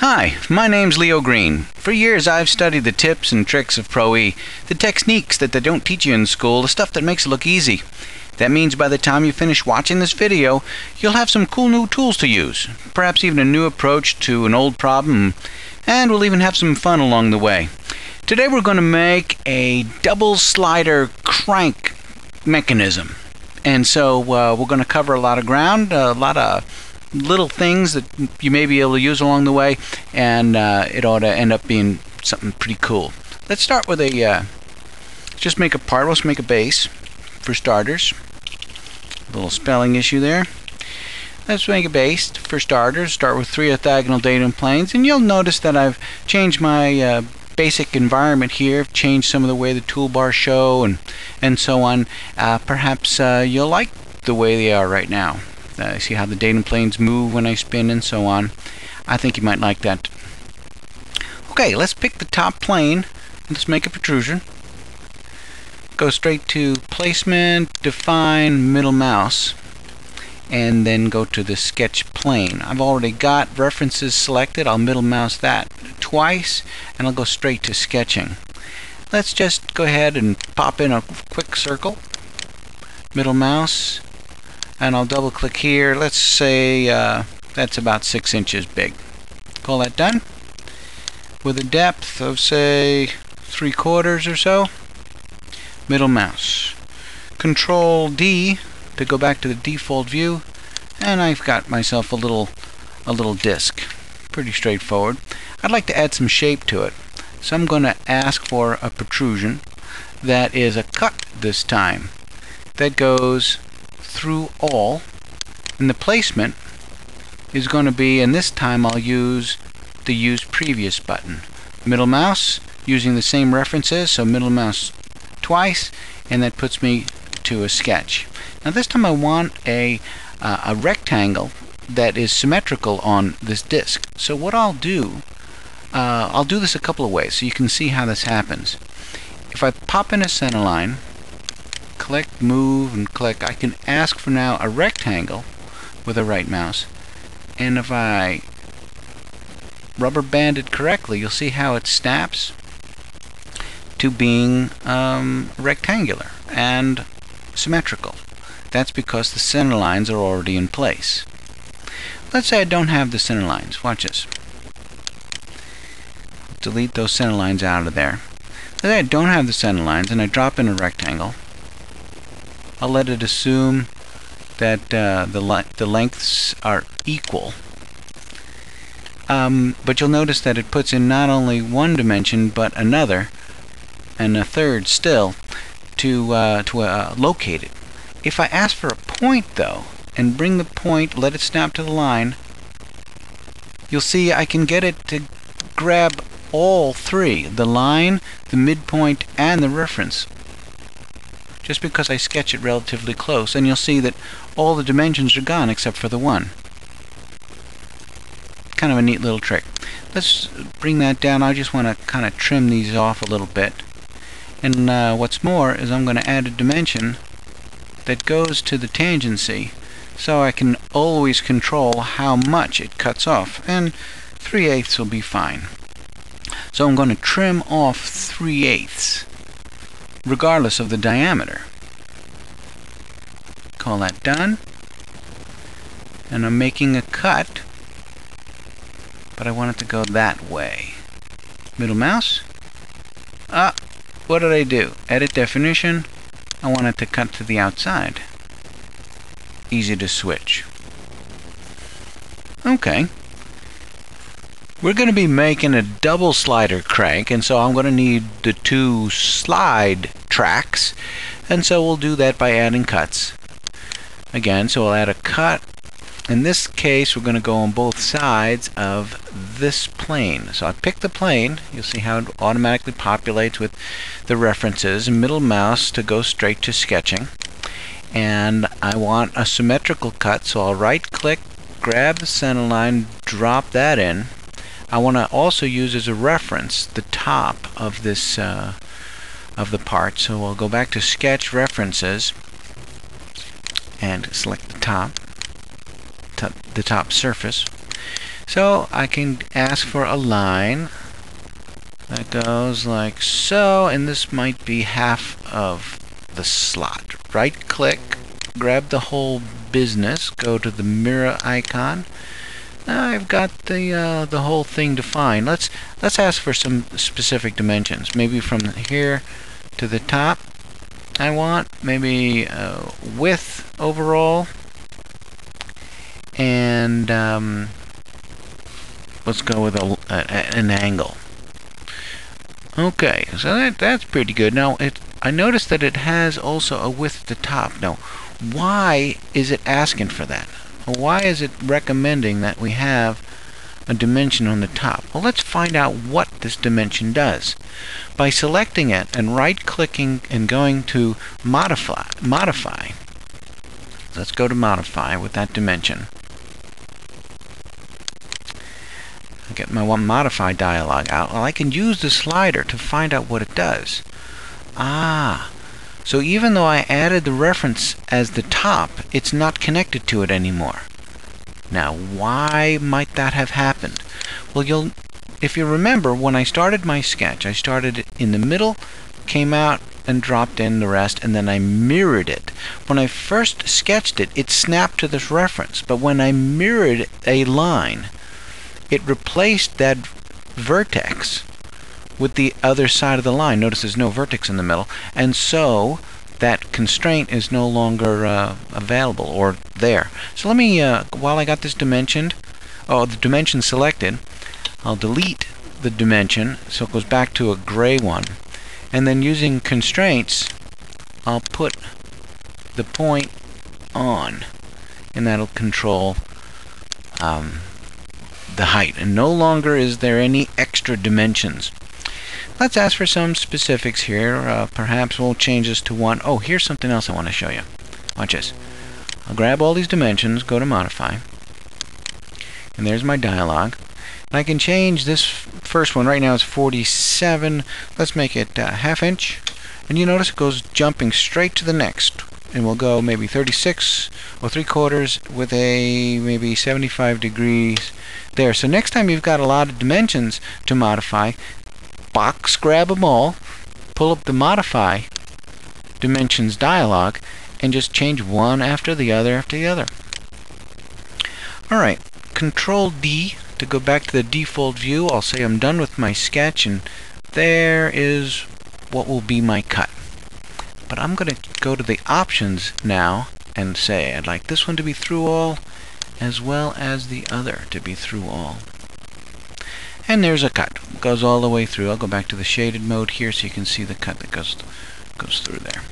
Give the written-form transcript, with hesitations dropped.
Hi, my name's Leo Green. For years I've studied the tips and tricks of Pro/E, the techniques that they don't teach you in school, the stuff that makes it look easy. That means by the time you finish watching this video, you'll have some cool new tools to use, perhaps even a new approach to an old problem, and we'll even have some fun along the way. Today we're going to make a double slider crank mechanism. And so we're going to cover a lot of ground, a lot of little things that you may be able to use along the way, and it ought to end up being something pretty cool. Let's start with a, just make a part. Let's make a base for starters. A little spelling issue there. Let's make a base for starters. Start with three orthogonal datum planes, and you'll notice that I've changed my basic environment here. I've changed some of the way the toolbars show and so on. Perhaps you'll like the way they are right now. See how the datum planes move when I spin and so on. I think you might like that. Okay, let's pick the top plane. Let's make a protrusion. Go straight to placement, define, middle mouse, and then go to the sketch plane. I've already got references selected. I'll middle mouse that twice, and I'll go straight to sketching. Let's just go ahead and pop in a quick circle. Middle mouse. And I'll double click here. Let's say that's about 6 inches big. Call that done. With a depth of say 3/4 or so. Middle mouse. Control D to go back to the default view, and I've got myself a little disc. Pretty straightforward. I'd like to add some shape to it. So I'm going to ask for a protrusion that is a cut this time. That goes through all, and the placement is going to be, and this time I'll use the use previous button. Middle mouse using the same references, so middle mouse twice, and that puts me to a sketch. Now this time I want a rectangle that is symmetrical on this disc. So what I'll do this a couple of ways so you can see how this happens. If I pop in a center line, click, move, and click, I can ask for now a rectangle with a right mouse, and if I rubber band it correctly, you'll see how it snaps to being rectangular and symmetrical. That's because the center lines are already in place. Let's say I don't have the center lines. Watch this. Delete those center lines out of there. Let's say I don't have the center lines and I drop in a rectangle. I'll let it assume that the lengths are equal. But you'll notice that it puts in not only one dimension, but another, and a third still, to locate it. If I ask for a point, though, and bring the point, let it snap to the line, you'll see I can get it to grab all three, the line, the midpoint, and the reference, just because I sketch it relatively close, and you'll see that all the dimensions are gone except for the one. Kind of a neat little trick. Let's bring that down. I just want to kind of trim these off a little bit, and what's more is I'm going to add a dimension that goes to the tangency, so I can always control how much it cuts off, and 3/8 will be fine. So I'm going to trim off 3/8 regardless of the diameter. Call that done. And I'm making a cut, but I want it to go that way. Middle mouse. What did I do? Edit definition. I want it to cut to the outside. Easy to switch. Okay. We're going to be making a double slider crank, and so I'm going to need the two slide tracks, and so we'll do that by adding cuts. Again, so I'll add a cut. In this case, we're going to go on both sides of this plane. So I pick the plane. You'll see how it automatically populates with the references. Middle mouse to go straight to sketching. And I want a symmetrical cut, so I'll right-click, grab the center line, drop that in. I want to also use as a reference the top of this of the part, so we'll go back to sketch references and select the top surface. So I can ask for a line that goes like so, and this might be half of the slot. Right click, grab the whole business, go to the mirror icon. Now I've got the whole thing defined. Let's ask for some specific dimensions. Maybe from here to the top I want, maybe width overall, and let's go with an angle. Okay, so that's pretty good. Now I noticed that it has also a width at the top. Now why is it asking for that? Why is it recommending that we have a dimension on the top? Well, let's find out what this dimension does. By selecting it and right-clicking and going to modify. Let's go to modify with that dimension. I get my one modify dialog out. Well, I can use the slider to find out what it does. Ah. So even though I added the reference as the top, it's not connected to it anymore. Now, why might that have happened? Well, if you remember, when I started my sketch, I started it in the middle, came out, and dropped in the rest, and then I mirrored it. When I first sketched it, it snapped to this reference, but when I mirrored a line, it replaced that vertex with the other side of the line. Notice there's no vertex in the middle, and so that constraint is no longer available or there. So let me, while I got this dimensioned, the dimension selected, I'll delete the dimension so it goes back to a gray one, and then using constraints I'll put the point on, and that'll control the height, and no longer is there any extra dimensions. Let's ask for some specifics here. Perhaps we'll change this to 1. Oh, here's something else I want to show you. Watch this. I'll grab all these dimensions, go to modify, and there's my dialog. And I can change this first one. Right now it's 47. Let's make it half inch. And you notice it goes jumping straight to the next. And we'll go maybe 36 or 3/4 with a maybe 75 degrees there. So next time you've got a lot of dimensions to modify, box grab them all, pull up the modify dimensions dialog, and just change one after the other Alright, Control D to go back to the default view. I'll say I'm done with my sketch, and there is what will be my cut. But I'm going to go to the options now and say I'd like this one to be through all as well as the other to be through all. And there's a cut. It goes all the way through. I'll go back to the shaded mode here so you can see the cut that goes through there.